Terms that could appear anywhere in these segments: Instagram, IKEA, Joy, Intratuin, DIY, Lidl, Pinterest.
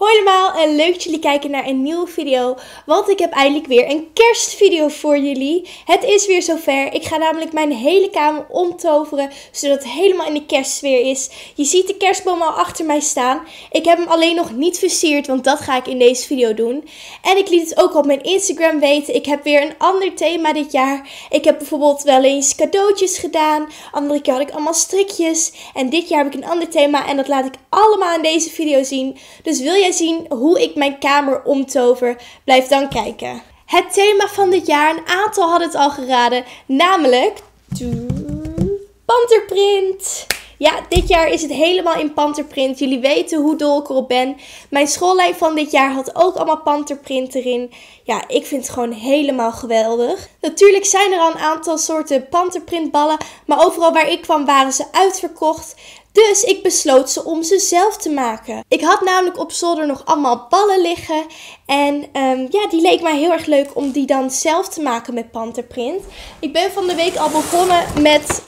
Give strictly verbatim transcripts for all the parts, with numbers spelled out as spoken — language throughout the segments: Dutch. Hoi allemaal en leuk dat jullie kijken naar een nieuwe video, want ik heb eindelijk weer een kerstvideo voor jullie. Het is weer zover. Ik ga namelijk mijn hele kamer omtoveren, zodat het helemaal in de kerstsfeer is. Je ziet de kerstboom al achter mij staan. Ik heb hem alleen nog niet versierd, want dat ga ik in deze video doen. En ik liet het ook op mijn Instagram weten. Ik heb weer een ander thema dit jaar. Ik heb bijvoorbeeld wel eens cadeautjes gedaan. Andere keer had ik allemaal strikjes. En dit jaar heb ik een ander thema en dat laat ik allemaal in deze video zien. Dus wil jij zien hoe ik mijn kamer omtover? Blijf dan kijken. Het thema van dit jaar, een aantal hadden het al geraden, namelijk panterprint. Ja, dit jaar is het helemaal in panterprint. Jullie weten hoe dol ik erop ben. Mijn schoollijn van dit jaar had ook allemaal panterprint erin. Ja, ik vind het gewoon helemaal geweldig. Natuurlijk zijn er al een aantal soorten panterprintballen, maar overal waar ik kwam waren ze uitverkocht. Dus ik besloot ze om ze zelf te maken. Ik had namelijk op zolder nog allemaal ballen liggen. En um, ja, die leek mij heel erg leuk om die dan zelf te maken met panterprint. Ik ben van de week al begonnen met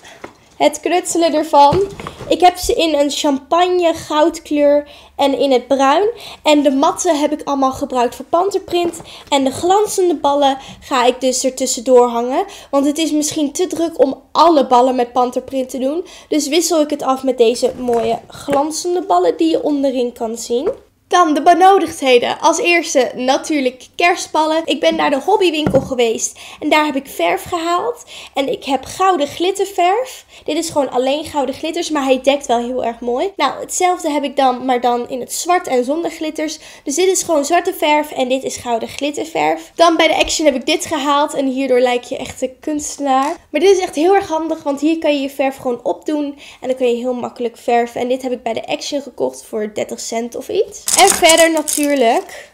het knutselen ervan. Ik heb ze in een champagne goudkleur en in het bruin. En de matten heb ik allemaal gebruikt voor panterprint. En de glanzende ballen ga ik dus er tussendoor hangen. Want het is misschien te druk om alle ballen met panterprint te doen. Dus wissel ik het af met deze mooie glanzende ballen die je onderin kan zien. Dan de benodigdheden. Als eerste natuurlijk kerstballen. Ik ben naar de hobbywinkel geweest en daar heb ik verf gehaald. En ik heb gouden glitterverf. Dit is gewoon alleen gouden glitters, maar hij dekt wel heel erg mooi. Nou, hetzelfde heb ik dan, maar dan in het zwart en zonder glitters. Dus dit is gewoon zwarte verf en dit is gouden glitterverf. Dan bij de Action heb ik dit gehaald en hierdoor lijk je echt een kunstenaar. Maar dit is echt heel erg handig, want hier kan je je verf gewoon opdoen. En dan kun je heel makkelijk verven. En dit heb ik bij de Action gekocht voor dertig cent of iets. En verder natuurlijk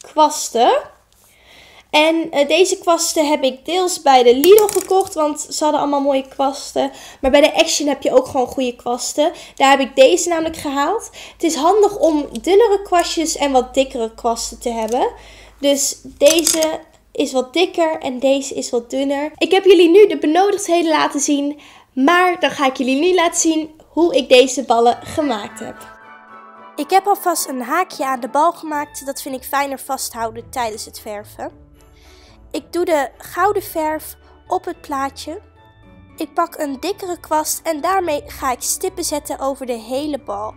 kwasten. En uh, deze kwasten heb ik deels bij de Lidl gekocht, want ze hadden allemaal mooie kwasten. Maar bij de Action heb je ook gewoon goede kwasten. Daar heb ik deze namelijk gehaald. Het is handig om dunnere kwastjes en wat dikkere kwasten te hebben. Dus deze is wat dikker en deze is wat dunner. Ik heb jullie nu de benodigdheden laten zien, maar dan ga ik jullie nu laten zien hoe ik deze ballen gemaakt heb. Ik heb alvast een haakje aan de bal gemaakt, dat vind ik fijner vasthouden tijdens het verven. Ik doe de gouden verf op het plaatje. Ik pak een dikkere kwast en daarmee ga ik stippen zetten over de hele bal.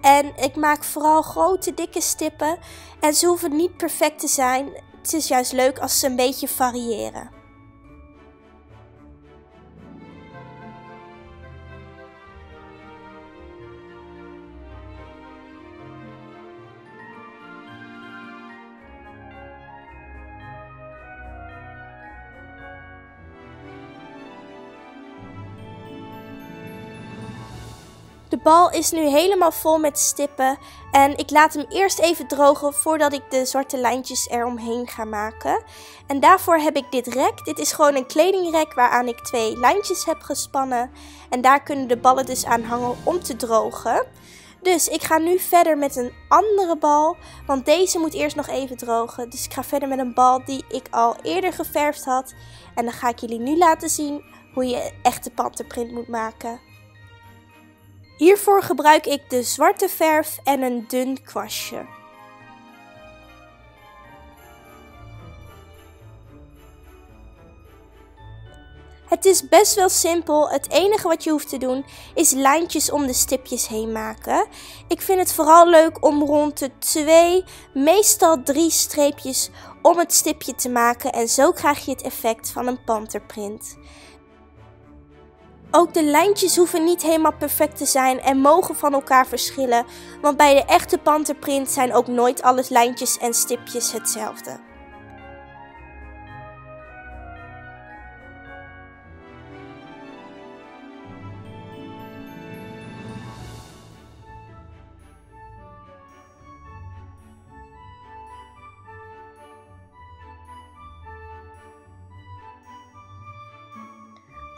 En ik maak vooral grote dikke stippen en ze hoeven niet perfect te zijn. Het is juist leuk als ze een beetje variëren. De bal is nu helemaal vol met stippen en ik laat hem eerst even drogen voordat ik de zwarte lijntjes eromheen ga maken. En daarvoor heb ik dit rek. Dit is gewoon een kledingrek waaraan ik twee lijntjes heb gespannen. En daar kunnen de ballen dus aan hangen om te drogen. Dus ik ga nu verder met een andere bal, want deze moet eerst nog even drogen. Dus ik ga verder met een bal die ik al eerder geverfd had. En dan ga ik jullie nu laten zien hoe je echte panterprint moet maken. Hiervoor gebruik ik de zwarte verf en een dun kwastje. Het is best wel simpel. Het enige wat je hoeft te doen is lijntjes om de stipjes heen maken. Ik vind het vooral leuk om rond de twee, meestal drie streepjes om het stipje te maken. En zo krijg je het effect van een panterprint. Ook de lijntjes hoeven niet helemaal perfect te zijn en mogen van elkaar verschillen, want bij de echte panterprint zijn ook nooit alle lijntjes en stipjes hetzelfde.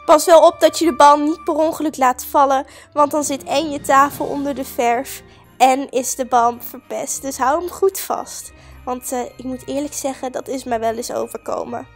Pas wel op dat je de bal niet per ongeluk laat vallen, want dan zit en je tafel onder de verf en is de bal verpest. Dus hou hem goed vast, want uh, ik moet eerlijk zeggen, dat is mij wel eens overkomen.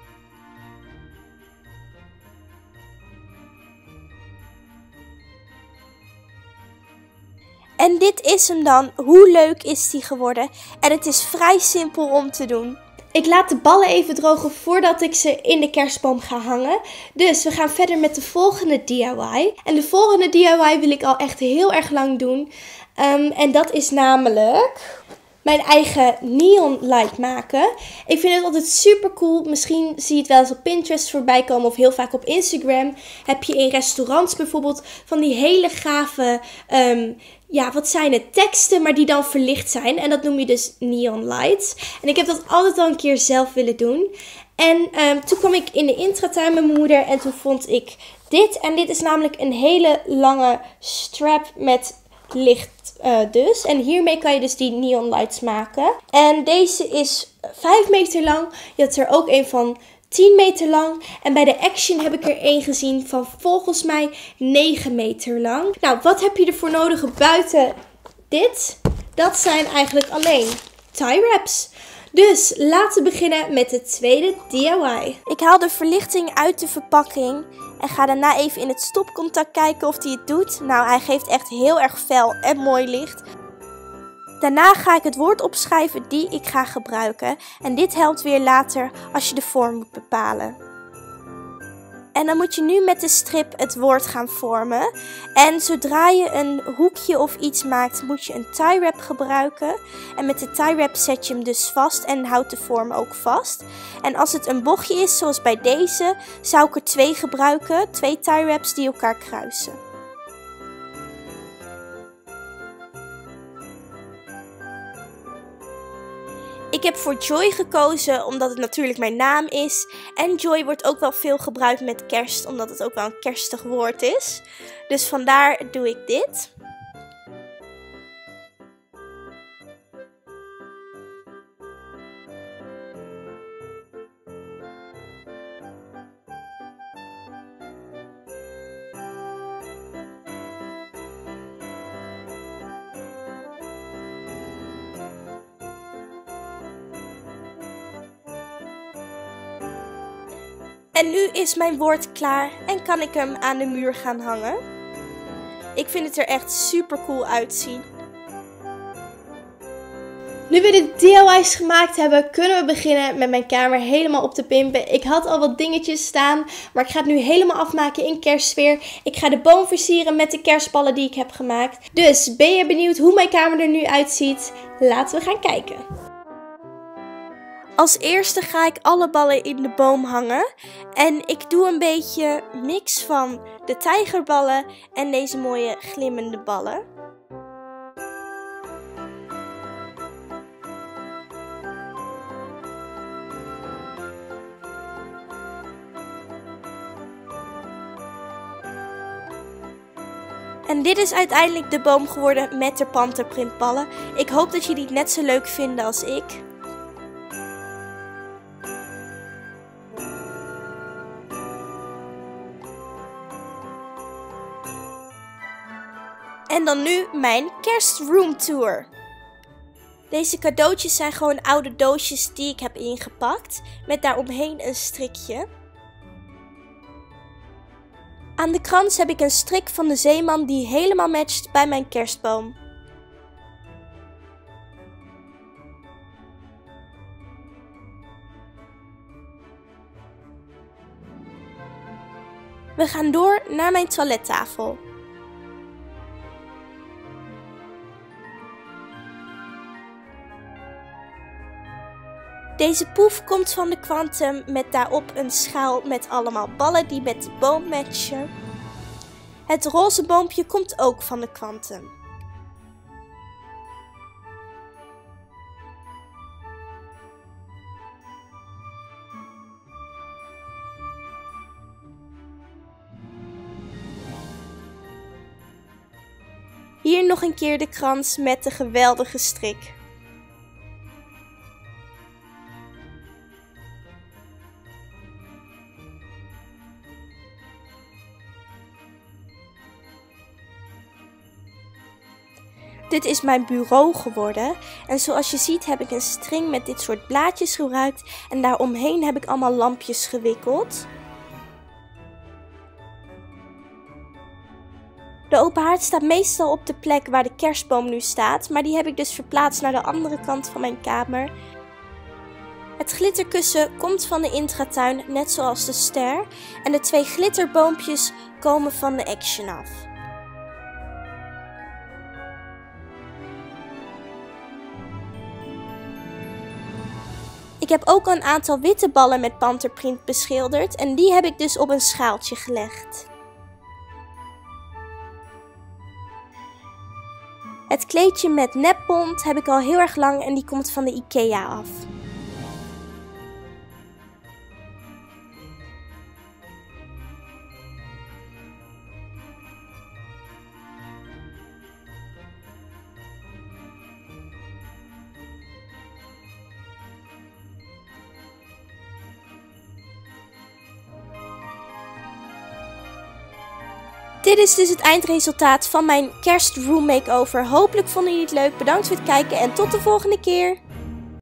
En dit is hem dan. Hoe leuk is die geworden? En het is vrij simpel om te doen. Ik laat de ballen even drogen voordat ik ze in de kerstboom ga hangen. Dus we gaan verder met de volgende D I Y. En de volgende D I Y wil ik al echt heel erg lang doen. Um, en dat is namelijk mijn eigen neon light maken. Ik vind het altijd super cool. Misschien zie je het wel eens op Pinterest voorbij komen of heel vaak op Instagram. Heb je in restaurants bijvoorbeeld van die hele gave, um, ja wat zijn het, teksten, maar die dan verlicht zijn. En dat noem je dus neon lights. En ik heb dat altijd al een keer zelf willen doen. En um, toen kwam ik in de intratuin met mijn moeder en toen vond ik dit. En dit is namelijk een hele lange strap met licht. Uh, dus. En hiermee kan je dus die neon lights maken. En deze is vijf meter lang. Je had er ook een van tien meter lang. En bij de Action heb ik er een gezien van volgens mij negen meter lang. Nou, wat heb je ervoor nodig buiten dit? Dat zijn eigenlijk alleen tie wraps. Dus laten we beginnen met de tweede D I Y. Ik haal de verlichting uit de verpakking en ga daarna even in het stopcontact kijken of hij het doet. Nou, hij geeft echt heel erg fel en mooi licht. Daarna ga ik het woord opschrijven die ik ga gebruiken. En dit helpt weer later als je de vorm moet bepalen. En dan moet je nu met de strip het woord gaan vormen. En zodra je een hoekje of iets maakt, moet je een tie wrap gebruiken. En met de tie wrap zet je hem dus vast en houdt de vorm ook vast. En als het een bochtje is, zoals bij deze, zou ik er twee gebruiken. Twee tie wraps die elkaar kruisen. Ik heb voor Joy gekozen omdat het natuurlijk mijn naam is. En Joy wordt ook wel veel gebruikt met kerst, omdat het ook wel een kerstig woord is. Dus vandaar doe ik dit. En nu is mijn woord klaar en kan ik hem aan de muur gaan hangen. Ik vind het er echt super cool uitzien. Nu we de D I Y's gemaakt hebben, kunnen we beginnen met mijn kamer helemaal op te pimpen. Ik had al wat dingetjes staan, maar ik ga het nu helemaal afmaken in kerstsfeer. Ik ga de boom versieren met de kerstballen die ik heb gemaakt. Dus ben je benieuwd hoe mijn kamer er nu uitziet? Laten we gaan kijken. Als eerste ga ik alle ballen in de boom hangen en ik doe een beetje mix van de tijgerballen en deze mooie glimmende ballen. En dit is uiteindelijk de boom geworden met de panterprintballen. Ik hoop dat jullie het net zo leuk vinden als ik. En dan nu mijn kerstroomtour. Deze cadeautjes zijn gewoon oude doosjes die ik heb ingepakt, met daaromheen een strikje. Aan de krans heb ik een strik van de zeeman die helemaal matcht bij mijn kerstboom. We gaan door naar mijn toilettafel. Deze poef komt van de Quantum met daarop een schaal met allemaal ballen die met de boom matchen. Het roze boompje komt ook van de Quantum. Hier nog een keer de krans met de geweldige strik. Dit is mijn bureau geworden en zoals je ziet heb ik een string met dit soort blaadjes gebruikt en daaromheen heb ik allemaal lampjes gewikkeld. De open haard staat meestal op de plek waar de kerstboom nu staat, maar die heb ik dus verplaatst naar de andere kant van mijn kamer. Het glitterkussen komt van de intratuin, net zoals de ster, en de twee glitterboompjes komen van de Action af. Ik heb ook een aantal witte ballen met panterprint beschilderd en die heb ik dus op een schaaltje gelegd. Het kleedje met nepbont heb ik al heel erg lang en die komt van de IKEA af. Dit is dus het eindresultaat van mijn kerstroom makeover. Hopelijk vonden jullie het leuk. Bedankt voor het kijken en tot de volgende keer!